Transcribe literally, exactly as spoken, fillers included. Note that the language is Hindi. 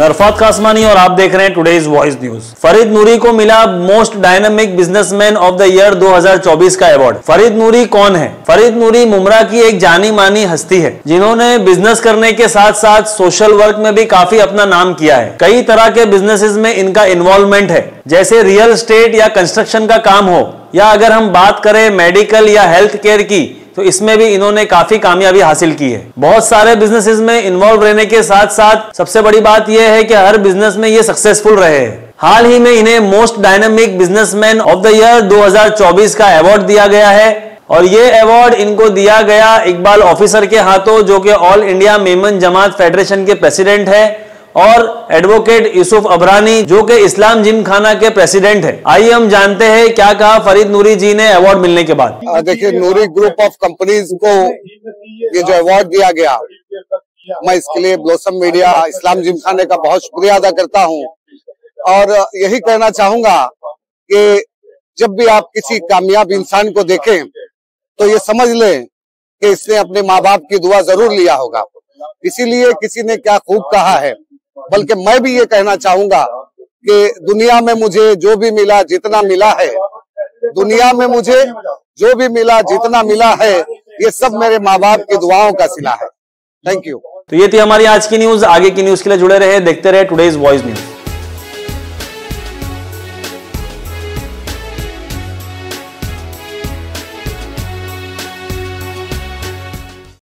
मैं अरफात कासमानी और आप देख रहे हैं today's voice news. Farid Noori को मिला most dynamic businessman of the year दो हज़ार चौबीस का अवार्ड। फरीद नूरी कौन है? फरीद नूरी मुमरा की एक जानी मानी हस्ती है जिन्होंने बिजनेस करने के साथ साथ सोशल वर्क में भी काफी अपना नाम किया है। कई तरह के बिजनेसेस में इनका इन्वॉल्वमेंट है, जैसे रियल एस्टेट या कंस्ट्रक्शन का काम हो, या अगर हम बात करें मेडिकल या हेल्थ केयर की, तो इसमें भी इन्होंने काफी कामयाबी हासिल की है। बहुत सारे बिजनेसेस में इन्वॉल्व रहने के साथ साथ सबसे बड़ी बात यह है कि हर बिजनेस में ये सक्सेसफुल रहे हैं। हाल ही में इन्हें most dynamic businessman of the year दो हज़ार चौबीस का अवार्ड दिया गया है और ये अवार्ड इनको दिया गया इकबाल ऑफिसर के हाथों, जो कि all India Memon Jamat federation के प्रेसिडेंट है, और एडवोकेट यूसुफ अबरानी जो कि इस्लाम जिम खाना के प्रेसिडेंट है। आइए हम जानते हैं क्या कहा फरीद नूरी जी ने अवार्ड मिलने के बाद। देखिए, नूरी ग्रुप ऑफ कंपनीज को ये जो अवार्ड दिया गया, मैं इसके लिए ब्लॉसम मीडिया इस्लाम जिम खाना का बहुत शुक्रिया अदा करता हूँ और यही कहना चाहूंगा कि जब भी आप किसी कामयाब इंसान को देखें तो ये समझ लें कि इसने अपने माँ बाप की दुआ जरूर लिया होगा। इसीलिए किसी ने क्या खूब कहा है, बल्कि मैं भी ये कहना चाहूंगा कि दुनिया में मुझे जो भी मिला जितना मिला है, दुनिया में मुझे जो भी मिला जितना मिला है, ये सब मेरे माँ बाप की दुआओं का सिला है। Thank you. तो ये थी हमारी आज की न्यूज। आगे की न्यूज के लिए जुड़े रहे, देखते रहे टुडेज वॉइस न्यूज।